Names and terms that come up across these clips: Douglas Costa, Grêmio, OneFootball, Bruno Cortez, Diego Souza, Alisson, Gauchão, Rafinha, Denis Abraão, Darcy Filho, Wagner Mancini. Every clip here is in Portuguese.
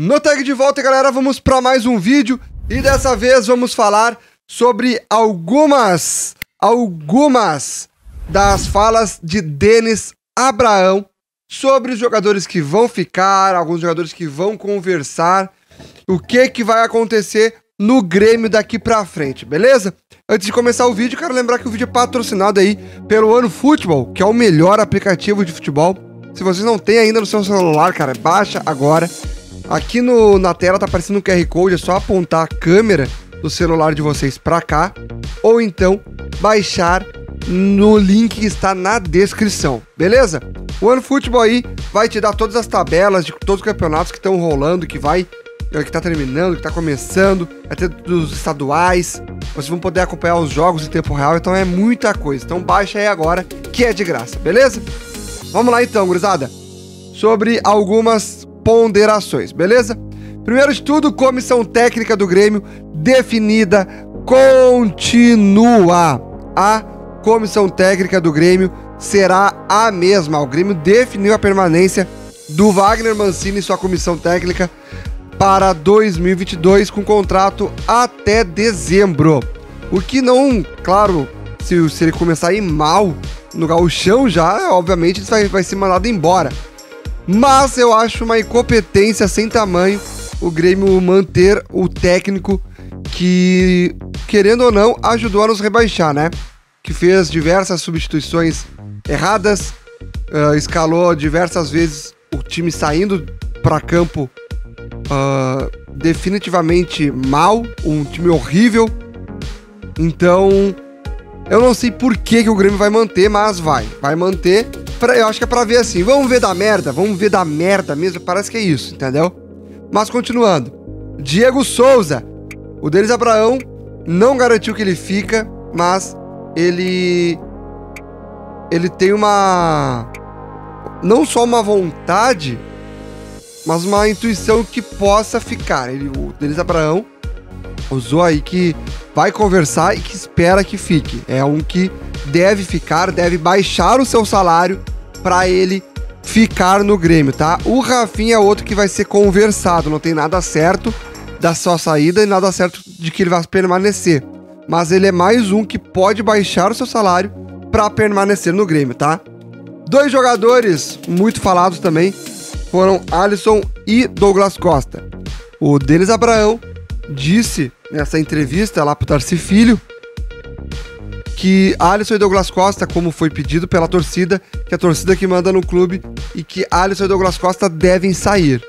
No tag de volta, galera, vamos para mais um vídeo e dessa vez vamos falar sobre algumas das falas de Denis Abraão sobre os jogadores que vão ficar, alguns jogadores que vão conversar, o que vai acontecer no Grêmio daqui pra frente, beleza? Antes de começar o vídeo, quero lembrar que o vídeo é patrocinado aí pelo OneFootball, que é o melhor aplicativo de futebol. Se vocês não têm ainda no seu celular, cara, baixa agora. Aqui na tela tá aparecendo um QR Code, é só apontar a câmera do celular de vocês pra cá, ou então baixar no link que está na descrição, beleza? O OneFootball aí vai te dar todas as tabelas de todos os campeonatos que estão rolando, que tá terminando, que tá começando, até dos estaduais, vocês vão poder acompanhar os jogos em tempo real, então é muita coisa. Então baixa aí agora, que é de graça, beleza? Vamos lá então, gurizada, sobre algumas ponderações, beleza? Primeiro de tudo, comissão técnica do Grêmio definida, continua. A comissão técnica do Grêmio será a mesma. O Grêmio definiu a permanência do Wagner Mancini e sua comissão técnica para 2022 com contrato até dezembro. O que não, claro, se ele começar a ir mal no gauchão já, obviamente ele vai ser mandado embora. Mas eu acho uma incompetência sem tamanho o Grêmio manter o técnico que, querendo ou não, ajudou a nos rebaixar, né? Que fez diversas substituições erradas, escalou diversas vezes o time saindo para campo definitivamente mal, um time horrível. Então, eu não sei por que o Grêmio vai manter, mas vai manter. Eu acho que é pra ver assim, vamos ver da merda mesmo, parece que é isso, entendeu? Mas continuando, Diego Souza, o Denis Abraão não garantiu que ele fica, mas ele tem uma, não só uma vontade, mas uma intuição que possa ficar. O Denis Abraão usou aí que vai conversar e que espera que fique, é um que deve ficar, deve baixar o seu salário para ele ficar no Grêmio, tá? O Rafinha é outro que vai ser conversado, não tem nada certo da sua saída e nada certo de que ele vai permanecer, mas ele é mais um que pode baixar o seu salário para permanecer no Grêmio, tá? Dois jogadores muito falados também foram Alisson e Douglas Costa. O Denis Abraão disse nessa entrevista lá pro Darcy Filho que Alisson e Douglas Costa, como foi pedido pela torcida, que é a torcida que manda no clube, e que Alisson e Douglas Costa devem sair.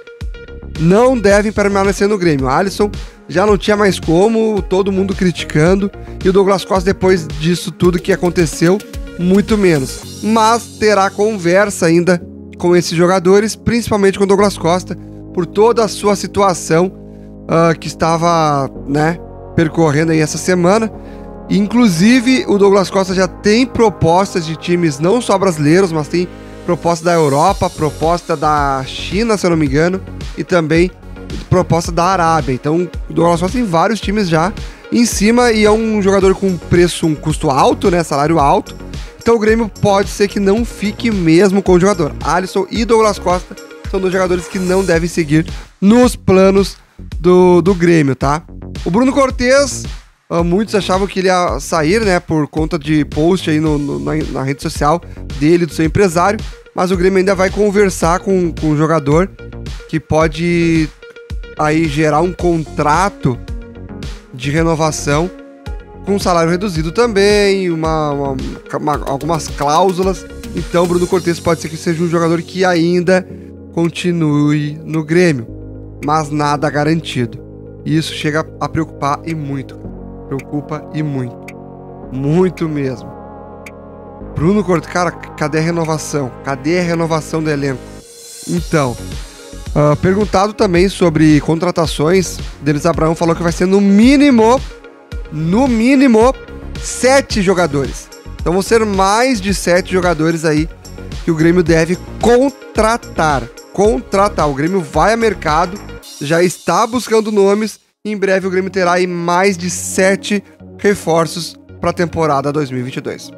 Não devem permanecer no Grêmio. Alisson já não tinha mais como, todo mundo criticando, e o Douglas Costa, depois disso tudo que aconteceu, muito menos. Mas terá conversa ainda com esses jogadores, principalmente com o Douglas Costa, por toda a sua situação que estava, né, percorrendo aí essa semana. Inclusive, o Douglas Costa já tem propostas de times não só brasileiros, mas tem proposta da Europa, proposta da China, se eu não me engano, e também proposta da Arábia. Então, o Douglas Costa tem vários times já em cima e é um jogador com preço, um custo alto, né, salário alto. Então, o Grêmio pode ser que não fique mesmo com o jogador. Alisson e Douglas Costa são dois jogadores que não devem seguir nos planos do Grêmio, tá? O Bruno Cortez, muitos achavam que ele ia sair, né, por conta de post aí na rede social dele, do seu empresário, mas o Grêmio ainda vai conversar com o jogador, que pode aí gerar um contrato de renovação com salário reduzido também, algumas cláusulas. Então Bruno Cortez pode ser que seja um jogador que ainda continue no Grêmio, mas nada garantido. Isso chega a preocupar e muito. Preocupa e muito. Muito mesmo. Bruno Cortez, cara, cadê a renovação? Cadê a renovação do elenco? Então, perguntado também sobre contratações, Denis Abraão falou que vai ser no mínimo, 7 jogadores. Então vão ser mais de 7 jogadores aí que o Grêmio deve contratar. O Grêmio vai a mercado, já está buscando nomes. Em breve o Grêmio terá aí mais de 7 reforços para a temporada 2022.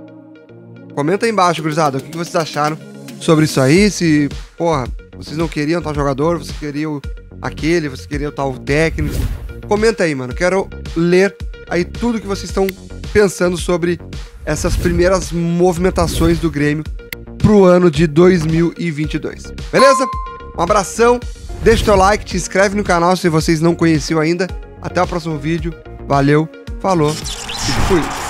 Comenta aí embaixo, gurizada, o que vocês acharam sobre isso aí, se, porra, vocês não queriam tal jogador, vocês queriam aquele, vocês queriam tal técnico. Comenta aí, mano. Quero ler aí tudo que vocês estão pensando sobre essas primeiras movimentações do Grêmio pro ano de 2022. Beleza? Um abração. Deixa o teu like, te inscreve no canal se vocês não conheciam ainda. Até o próximo vídeo. Valeu, falou e fui.